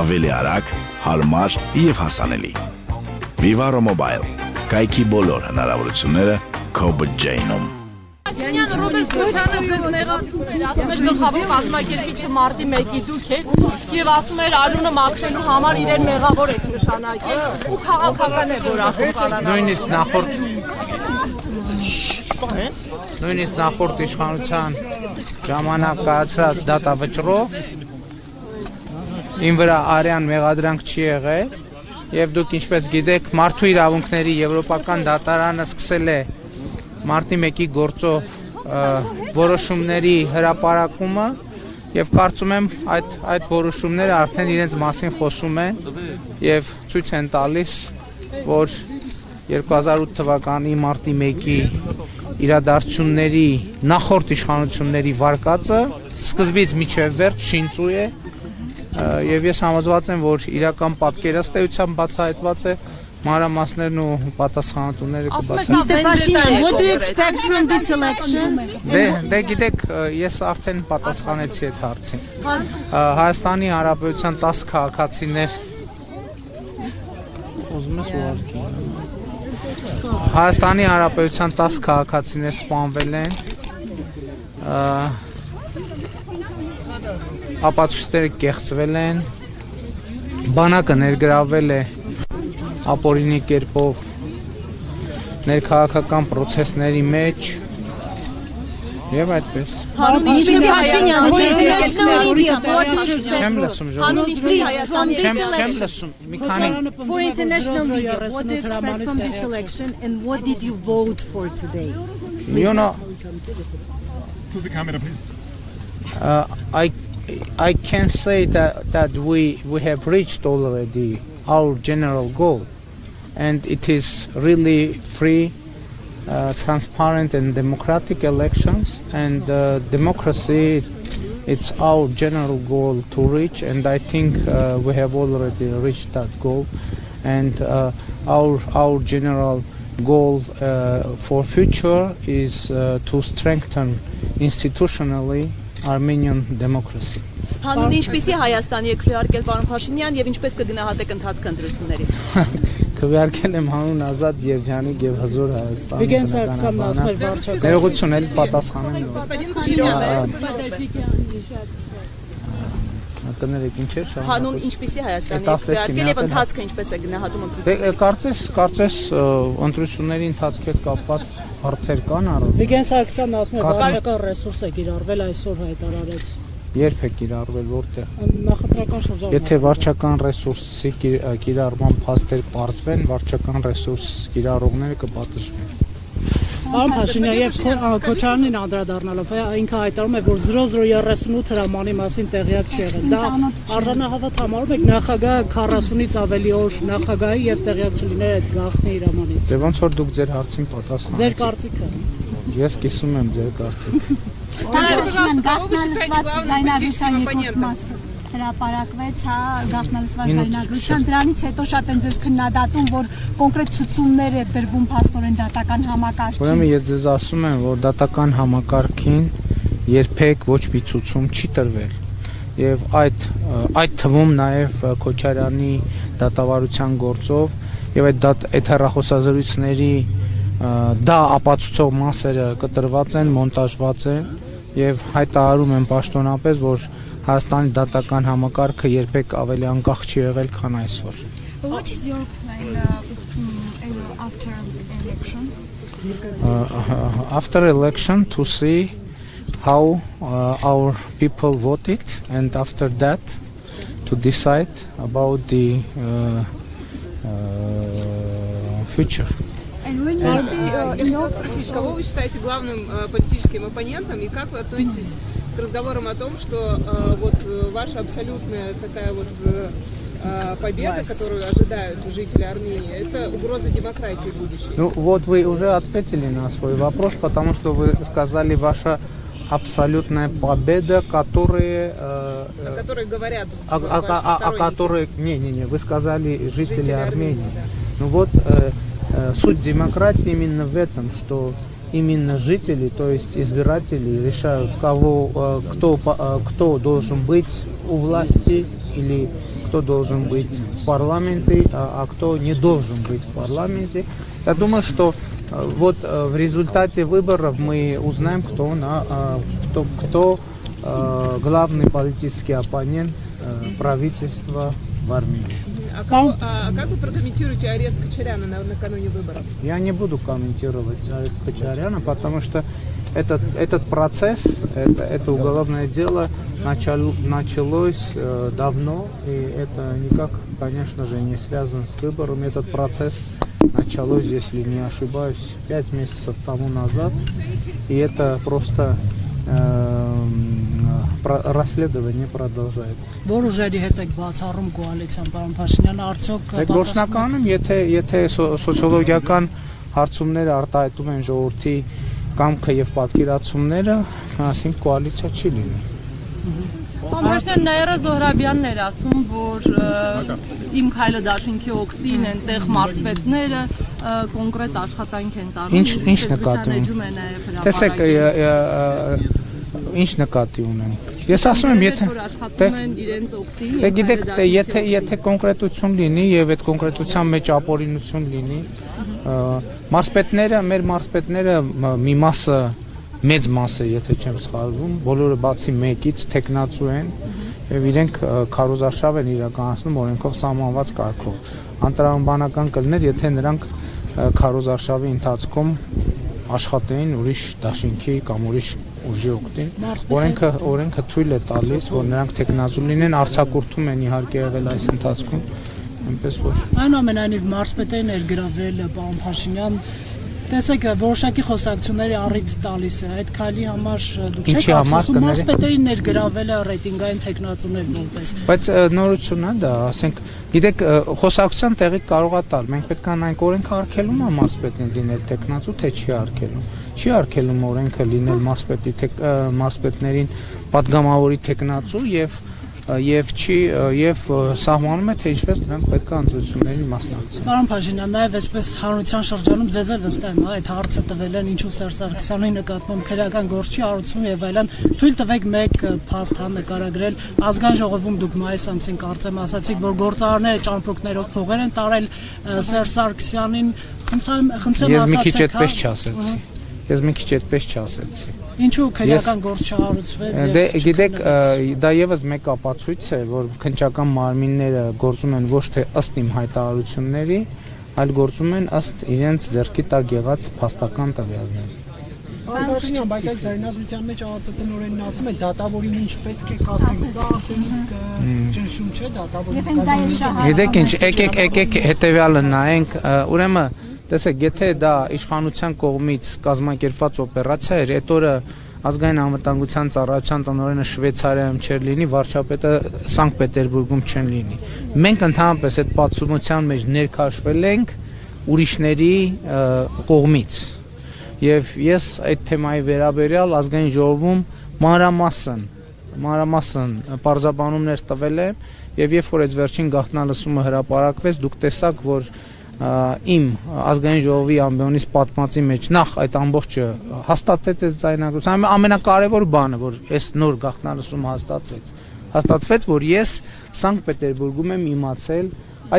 Avelia Rak, Halmar, Ievhasaneli. Vivaro Mobile, Kaki Bolor, Na Revolutionere, Kobajnom. Փաշինյանը Ռոբերտ Քոչարյանն մեղադրում էր, ասում էր գլխավոր կազմակերպիչը մարտի 1-ի դուք եք եւ ասում էր արյունը մաքրելու համար իրեն մեղավոր եք նշանակել ու քաղաքական է որ ախոտ կանանա։ Նույնիսկ նախորդ իշխանության ժամանակ կայացած դատավճռով ին վրա արյան մեղադրանք չի եղել եւ դուք ինչպես գիտեք մարդու իրավունքների եվրոպական դատարանը սկսել է Մարտի 1-ի գործով որոշումների հրապարակումը եւ կարծում եմ այդ որոշումները արդեն իրենց մասին խոսում են եւ ցույց են տալիս որ 2008 թվականի մարտի 1-ի իրադարձությունների նախորդ իշխանությունների վարկածը սկզբից մինչեւ վերջ շինծու է եւ ես համոզված եմ որ իրական պատկերասրահությամբ բացահայտված է Mr. Pashinyan, what do you expect from this election? Դե գիտեք, ես արդեն պատասխանեցի այդ հարցին։ Հայաստանի Հանրապետության 10 քաղաքացիներ ուզում ես ուղարկի։ Հայաստանի Հանրապետության 10 քաղաքացիներ սպանվել են։ Ապացույցները կեղծվել են։ Բանակը ներգրավվել է ապօրինի կերպով ներքաղաքական process-ների մեջ եւ այդպես For international media, what do you expect from this election and what did you vote for today? To the camera, please. I can say that we have reached already our general goal, and it is really free, transparent, and democratic elections. And democracy, it's our general goal to reach, and I think we have already reached that goal. And our general goal for future is to strengthen institutionally Armenian democracy. Հանուն ինչպեսի Հայաստանի եք քվեարկել պարոն Փաշինյան եւ ինչպես կգնահատեք ընթացքը ընտրությունների։ Քվեարկել եմ հանուն ազատ երջանիկ եւ հզոր Հայաստան։ Ներողություն, ելի պատասխանեմ։ Հանուն ինչպեսի Հայաստանի եք քվեարկել եւ ընթացքը ինչպես է գնահատում ընտրությունները։ Կարծես ընտրությունների ընթացքի հետ կապված հարցեր կան առանց։ Վիգեն Սարգսյանն ասում է վարչական ռեսուրս է գիրառվել այսօր հայտարարեց։ Երբեք իրարվել որտեղ նախընտրական շրջանում Եթե վարչական ռեսուրսի կիրառման փաստեր բարձվեն, վարչական ռեսուրս կիրառողները կպատժվեն։ Պարոն Փաշինյան, եւ Քոչարյանին անդրադառնալով, ինքը հայտարարում է, որ 0038 հրամանի մասին տեղյակ չի եղել։ Դա արժանահավատ համարում եք նախագահը 40-ից ավելի օր նախագահի եւ տեղյակ չլինել այդ գաղտնի հրամանից։ Դե ոնց որ դուք ձեր հարցին պատասխանեցիք։ Ձեր կարծիքը։ Ես կիսում եմ ձեր կարծիքը։ Ստանալու գաղտնալսված զայնագրության երկրորդ մասը հրապարակվեց, հա, գաղտնալսված զայնագրության դրանից հետո շատ են ձեզ քննադատում, որ կոնկրետ ցուցումներ է դրվում փաստորեն դատական համակարգին։ Ուրեմն ես ձեզ ասում եմ, որ դատական համակարգին երբեք ոչ մի ցուցում չի տրվել եւ այդ թվում նաեւ Քոչարյանի դատավարության գործով եւ այդ հեռախոսազրույցների դա ապացուցող մասերը կտրված են, մոնտաժված են եւ հայտարարում են պաշտոնապես, որ Հայաստանի դատական համակարգը երբեք ավելի անկախ չի եղել, քան այսօր։ What is your plan after election? After election to see how our people voted and after that to decide about the future. Кого вы считаете главным политическим оппонентом и как вы относитесь к разговорам о том, что вот ваша абсолютная такая вот победа, которую ожидают жители Армении, это угроза демократии будущей? Ну вот вы уже ответили на свой вопрос, потому что вы сказали ваша абсолютная победа, о которой не, вы сказали жители Армении. Да. Ну вот. Суть демократии именно в этом, что именно жители, то есть избиратели, решают, кто должен быть у власти или кто должен быть в парламенте, а кто не должен быть в парламенте. Я думаю, что вот в результате выборов мы узнаем, кто главный политический оппонент правительства в Армении. А как вы прокомментируете арест Качаряна накануне выборов? Я не буду комментировать арест Качаряна, потому что этот процесс, это уголовное дело началось давно, и это никак, конечно же, не связано с выборами. Этот процесс началось, если не ошибаюсь, 5 месяцев тому назад, и это просто расследование продолжается. Ամենաշնորհ Նաիրա Զոհրաբյանն էր ասում, որ իմ քայլը դաշինքի օգտին են տեղ մարզպետները կոնկրետ աշխատանք են տարվում։ Ինչ նկատում են։ Տեսեք, ինչ նկատի ունեն։ Ես ասում եմ, եթե աշխատում են իրենց օգտին։ Դե գիտեք, եթե կոնկրետություն լինի եւ այդ կոնկրետության մեջ ապօրինություն լինի, մարզպետները, մեր մարզպետները մի մասը մեծ մասը, եթե չեմ սխալվում, բոլորը բացի մեկից տեխնացու են եւ իրենք քարոզարշավ են իրականացնում օրենքով սահմանված կարգով։ Անտրամաբանական կլներ, եթե նրանք քարոզարշավի ընթացքում աշխատեին ուրիշ դաշինքի կամ ուրիշ ուժի օգտին։ Օրենքը թույլ է տալիս, որ նրանք տեխնացու լինեն, արձակուրդում են իհարկե եղել այս ընթացքում, այնպես որ այնուամենայնիվ մարզպետերն էր գրավել պարոն Փաշինյան տեսեք, որոշակի խոսակցությունների առիթ տալիս է, այդ քայլի համար դուք չեք ասում, մարզպետերի ներգրավելը ռեյտինգային թեկնածուներ որպես։ Բայց նորություն է դա, ասենք, գիտեք, խոսակցության տեղի կարող է տալ, մենք պետք է նայենք օրենքը արգելում է մարզպետին լինել թեկնածու, թե չի արգելում։ Չի արգելում օրենքը լինել մարզպետներին պատգամավորի թեկնածու եւ սահմանում է թե ինչպես նրանք պետք է ընտրությունների մասնակցեն։ Պարոն Փաշինյան, նաեւ այսպես հանրության շրջանում ձեզ էլ վստահ եմ, այդ հարցը տվել են ինչու Սերժ Սարգսյանի նկատմամբ քրեական գործի արարություն եւ այլն, թույլ տվեք մեկ փաստ նկարագրել, ազգային ժողովում դուք մայիս ամսին կարծեմ ասացիք, որ գործարարները ճամփորդներով փողեր են տարել Սերժ Սարգսյանին, խնդրեմ Ես մի քիչ այդպես չասեցի։ Ինչու քրեական գործ չառուցվեց։ Դե գիտեք, դա եւս մեկ ապացույց է, որ քննչական մարմինները գործում են ոչ թե ըստ իմ հայտարարությունների, այլ գործում են ըստ իրենց ձեռքի տակ եղած փաստական տվյալների։ Բավականին, բայց այդ զայնազրույցի մեջ ԱԱԾ տնօրենն ասում է, դատավորին ինչ պետք է կասեն, սա իսկ ճնշում չէ դատավորին։ Գիտեք ինչ, եկեք հետեւյալը նայենք, ուրեմն տեսեք, եթե դա իշխանության կողմից կազմակերպված օպերացիա էր, այդ օրը ազգային անվտանգության ծառայության տնօրենը Շվեյցարիայում չեր լինի, վարչապետը Սանկտ Պետերբուրգում չեն լինի։ Մենք ընդհանրապես այդ պատմության մեջ ներքաշվել ենք ուրիշների կողմից։ Եվ ես այդ թեմայի վերաբերյալ ազգային ժողովում մանրամասն պարզաբանումներ տվել եմ, եւ երբ որ այդ վերջին գաղտնալսումը հրապարակվեց, դուք տեսաք, որ իմ ազգային ժողովի ամբիոնից պատմածի մեջ նախ այդ ամբողջը հաստատեց այս ձայնագրությունը, ամենակարևոր բանը, որ այս նոր գաղտնալսումը հաստատվեց, որ ես Սանկտ Պետերբուրգում եմ իմացել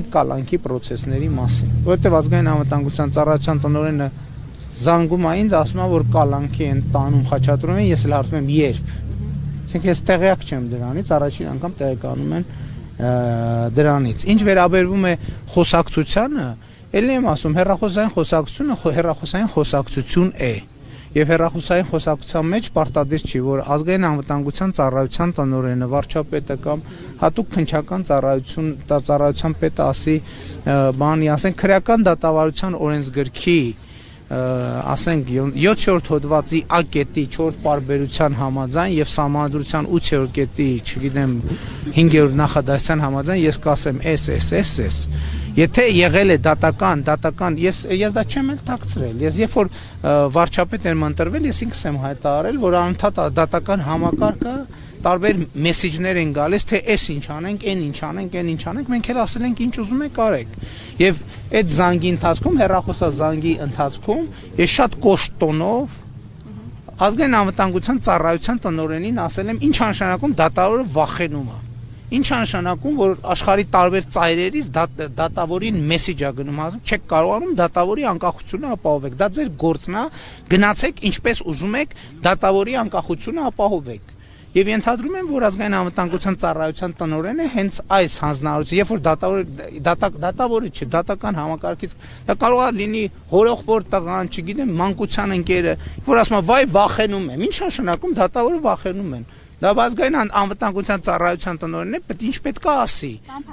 այդ կալանքի process-ների մասին, որովհետև ազգային անվտանգության ծառայության տնօրենը զանգում է ինձ, ասում է, որ կալանքի են տանում, խաչատրում են, ես էլ հարցնում եմ երբ։ Այսինքն ես տեղյակ չեմ դրանից, առաջին անգամ տեղեկանում են դրանից։ Ինչ վերաբերվում է խոսակցությանը, Ելի եմ ասում, հեռախոսային խոսակցություն է և հեռախոսային խոսակցության մեջ պարտադիր չի, որ ազգային անվտանգության ծառայության տնօրենը, վարչապետը կամ հատուկ քննչական ծառայության պետը ասի բանի, ասենք քրեական դատավարության օրենսգրքի, ասենք 7-րդ հոդվածի Ա կետի 4 պարբերության համաձայն և Սահմանադրության 8-րդ կետի, չգիտեմ, 5-րդ նախադասության համաձայն, ես կասեմ էս Եթե եղել է դատական, ես դա չեմ էլ թաքցրել, ես երբ որ վարչապետ եմ ընտրվել, ես ինքս եմ հայտարարել, որ անընդհատ դատական համակարգը տարբեր մեսիջներ են գալիս, թե էս ինչ անենք, այն ինչ անենք, մենք էլ ասել ենք ինչ ուզում եք արեք։ Եվ այդ զանգի ընթացքում, հեռախոսազանգի ընթացքում, ես շատ կոշտ տոնով ազգային անվտանգության ծառայության տնօրենին ասել եմ ինչ անշանակում դատավորը վախենում է։ Ինչ անշանակում որ աշխարհի տարբեր ծայրերից դատավորին մեսիջ է գնում ասում չեք կարողանում դատավորի անկախությունը ապահովեք դա ձեր գործն է գնացեք ինչպես ուզում եք դատավորի անկախությունը ապահովեք Եվ ենթադրում եմ, որ ազգային անվտանգության ծառայության տնօրենը հենց այս հանձնարարությունը, երբ որ դատավորը չէ, դատական համակարգից, դա կարող է լինի հորեղբոր տղան, չգիտեմ, մանկության ընկերը, որ ասում է, վայ, վախենում եմ, ի՞նչ նշանակում դատավորը վախենում են։ Դա ազգային անվտանգության ծառայության տնօրենն է, ինչ պետք է ասի։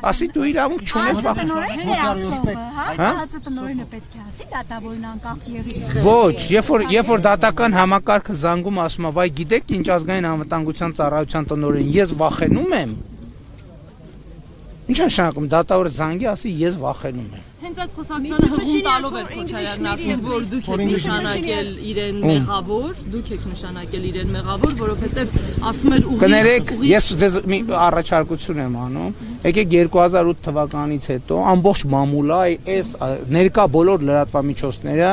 Ասի դու իրավունք չունես վախենալ։ Ոչ, երբ որ դատական համակարգը զանգում ասում է, վայ գիտեք ինչ ազգային անվտանգության ծառայության տնօրեն, ես վախենում եմ։ Ինչ նշանակում դատավորը զանգի ասի ես վախենում եմ։ Հենց այդ խոսակցությանը հղում տալով էր Քոչարյանն, որ դուք եք նշանակել իրեն մեղավոր, որովհետև ասում էր ուղիղ Կներեք, ես ձեզ մի առաջարկություն եմ անում, եկեք 2008 թվականից հետո ամբողջ մամուլը այս ներկա բոլոր լրատվամիջոցները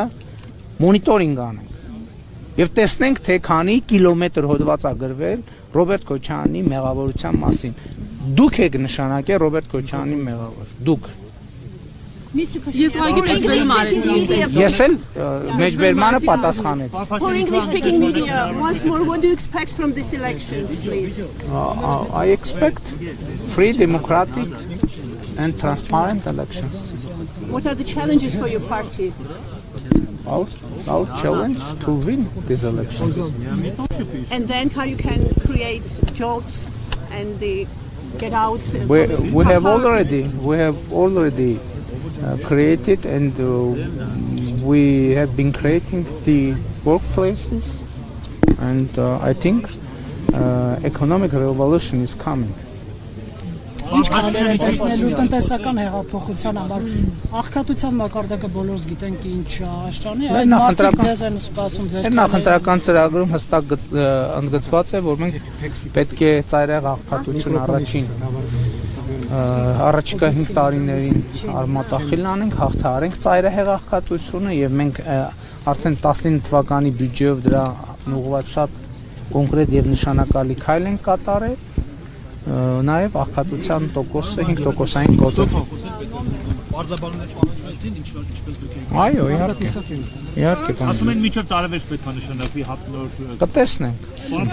մոնիտորինգ անենք։ Եվ տեսնենք թե քանի կիլոմետր հոդված է գրվել Ռոբերտ Քոչարյանի մեղավորության մասին։ Դուք եք նշանակել Ռոբերտ Քոչարյանի մեղավոր։ Դուք Ես այգում եք վերում արեցին։ Ես էլ մեջբերմանը պատասխանեց։ For English speaking media, once more, what do you expect from this election, please? I expect free, democratic and transparent elections. What are the challenges for your party? Our challenge to win these elections. And then how you can create jobs and get out? We have already created and we have been creating the workplaces and I think economic revolution is coming. Ինչ կարելի է տեսնելու տնտեսական հեղափոխության համար աղքատության մակարդակը բոլորս գիտենք ինչ է աշխարհի այդ մարդիկ ձեզ են սպասում ձեր նախընտրական ծրագրում հստակ ընդգծված է որ մենք պետք է ծայրահեղ աղքատություն առաջիկա 5 տարիներին արմատախիլ անենք, հաղթահարենք ծայրահեղ աղքատությունը եւ մենք արդեն 19 թվականի բյուջեով դրա ուղղված շատ կոնկրետ եւ նշանակալի քայլ ենք կատարել, նաեւ աղքատության տոկոսը 5%-ային կոտրել։ Բարձաբանումներ պահանջվեցին, ինչպես դուք եք։ Այո, իհարկե։ Իհարկե։ Ասում են միջև տարեվերջ պետք է նշանակվի հապնոր։ Կտեսնենք։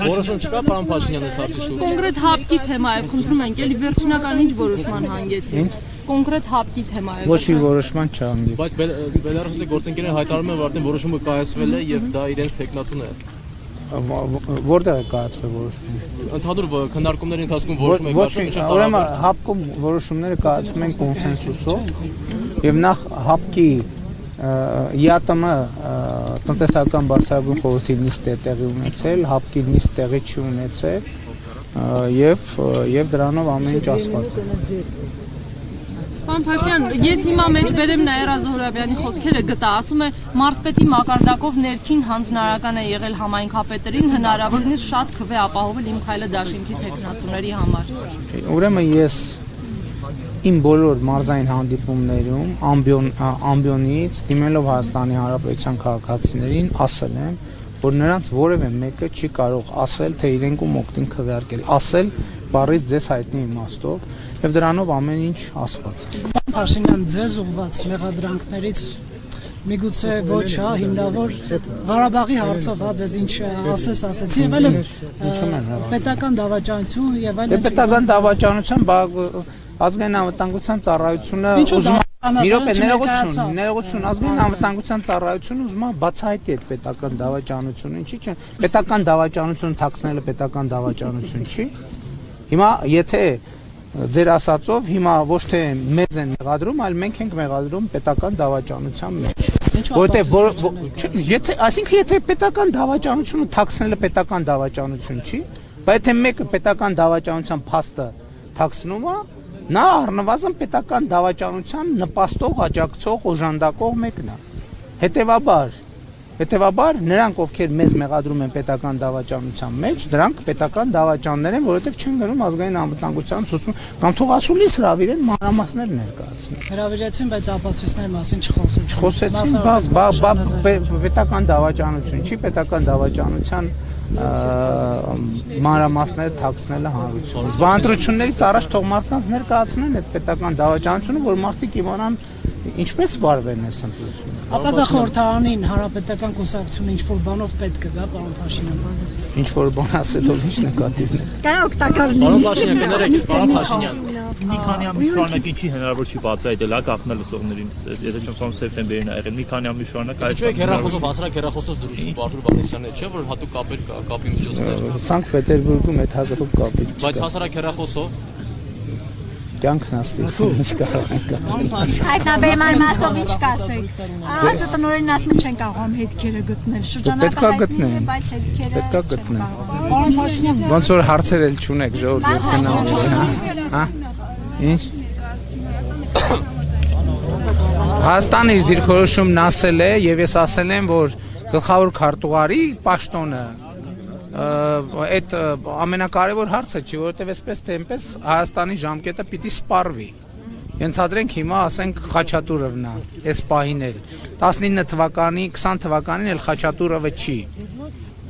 Որոշում չկա, պարոն Փաշինյան, այս հարցի շուրջ։ Կոնկրետ հապկի թեմայով խնդրում ենք, ելի վերջնական ինչ որոշման հանգեցին։ Կոնկրետ հապկի թեմայով։ Ոչ մի որոշման չհանգեցին։ Բայց Բելարուսի գործընկերները հայտարարում են, որ արդեն որոշումը կայացվել է եւ դա իրենց տեխնացուն է։ Որտեղ է կայացվել որոշումը։ Ընդհանուր քննարկումների ընթացքում որոշում եք դարձել, չէ՞։ Ուրեմն ՀԱՊԿ-ում որոշումները կայացվում են կոնսենսուսով եւ նախ ՀԱՊԿ-ի ԵԱՏՄ տնտեսական բարձրագույն խորհրդի նիստը տեղի ունեցել, ՀԱՊԿ-ի նիստը տեղի չունեցել եւ դրանով ամեն ինչ ասված է։ Պարոն Փաշինյան, ես հիմա մեջբերեմ Նաիրա Զոհրաբյանի խոսքերը գտա, ասում է Մարզպետի մակարդակով ներքին հանձնարարական է եղել համայնքապետերին, հնարավորինս շատ քվե ապահովել իմ քայլը դաշինքի տեխնացուների համար։ Ուրեմն ես իմ բոլոր մարզային հանդիպումներում ամբիոնից դիմելով Հայաստանի Հանրապետության քաղաքացիներին ասել եմ, որ նրանց որևէ մեկը չի կարող ասել, թե իրենք ում օգտին քվեարկել, ասել բառից ձեզ հայտնի իմաստով Եվ դրանով ամեն ինչ ասված։ Պարոն Փաշինյան, ձեզ ուղղված մեղադրանքներից միգուցե ոչ հա հիմնավոր Ղարաբաղի հարցով հա ձեզ ինչ ասեցի եւ այլն պետական դավաճանություն եւ այլն։ Պետական դավաճանության ազգային անվտանգության ծառայությունը ուզում է ներողություն ազգային անվտանգության ծառայությունը ուզում է բացահայտի այդ պետական դավաճանությունը, ինչի՞ չէ։ Պետական դավաճանություն թաքցնելը պետական դավաճանություն չի։ Հիմա եթե Ձեր ասածով հիմա ոչ թե մեզ են մեղադրում, այլ մենք ենք մեղադրում պետական դավաճանության մեջ։ Այսինքն եթե պետական դավաճանությունը թաքցնելը պետական դավաճանություն չի, բայց եթե մեկը պետական դավաճանության փաստը թաքցնում է, նա առնվազն պետական դավաճանության նպաստող, աջակցող, օժանդակող մեկն է։ Հետևաբար Հետևաբար նրանք ովքեր մեզ մեղադրում են պետական դավաճանության մեջ, դրանք պետական դավաճաններ են, որովհետև չեն գնում ազգային անվտանգության ցուցում, կամ թող ասուլիս հravirեն մանրամասներ ներկայացնեն։ Հravirեցին, բայց ապացույցներ մասին չխոսեցին։ Խոսեցին, բայց պետական դավաճանություն, չի պետական դավաճանության մանրամասները թաքցնելը հանրությունից։ Բանտրություններից առաջ թող մարդկանց ներկայացնեն այդ պետական դավաճանությունը, որ մարդիկ իմանան ինչպես վարվեն այս ընտրությունը։ Ապա դա խորհրդարանին հարաբերական կուսակցությունը ինչ որ բանով պետք է գա, պարոն Փաշինյան։ Ինչ որ բան ասելով ի՞նչ նկատիվն է։ Կարա օգտակար լինի։ Պարոն Փաշինյան, ներեք, պարոն Փաշինյան։ Մի քանի ամիս շարունակի չի հնարավոր չի բացահայտել, ակախնել լսողներին, եթե չեմ սամ սեպտեմբերին ա եղել։ Մի քանի ամիս շարունակ այս։ Ինչու՞ հերախոսով հասարակ հերախոսով զրուցում Բարտուր Վանեսյանը, չէ՞ որ հատուկ կապեր կա, կապի միջոցներ։ Սանկտ Պետերբուրգում այդ հատուկ կապը։ Բայց հասարակ հերախոսով Կյանքն աստիճան ինչ կարող ենք անել։ Հայտնաբերման մասով ինչ կասեք։ Ահա տնօրենն ասում է չեն կարող հետքերը գտնել։ Շրջանակը հայտնի է, բայց հետքերը պետք է գտնեն։ Պարոն Փաշինյան, ոնց որ հարցեր էլ չունեք, ժողովուրդ, ես գնամ։ Հա։ Ինչ։ Հայաստանի դիրքորոշումն ասել է եւ ես ասել եմ, որ գլխավոր քարտուղարի պաշտոնը Այդ ամենակարևոր հարցը չի, որովհետև այսպես թե այնպես Հայաստանի ժամկետը պիտի սպառվի։ Ենթադրենք հիմա ասենք Խաչատուրովն է, այս պահին էլ 19 թվականի, 20 թվականին էլ Խաչատուրովը չի։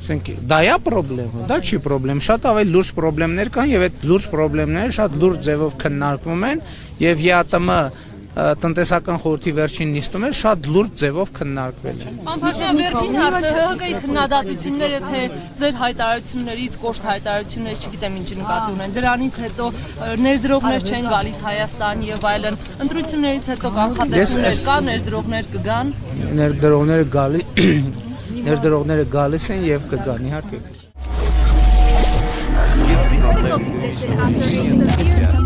Ասենք դա է խնդրեմ, դա չի խնդրեմ, շատ ավելի լուրջ խնդիրներ կան եւ այդ լուրջ խնդիրները շատ լուրջ ձևով քննարկվում են եւ ԵԱՏՄ Տնտեսական խորհրդի վերջին նիստում է շատ լուրջ ձևով քննարկվել է։ Անփաշինյան, վերջին հարցը ՀՀԿ-ի քննադատությունները, թե ձեր հայտարարություններից, կոշտ հայտարարություններից չգիտեմ ինչի նկատի ունեն։ Դրանից հետո ներդրողներ չեն գալիս Հայաստան եւ այլն։ Ընտրություններից հետո կանխատեսումներ կան, ներդրողներ կգան։ Ներդրողները գալիս են եւ կգան, իհարկե։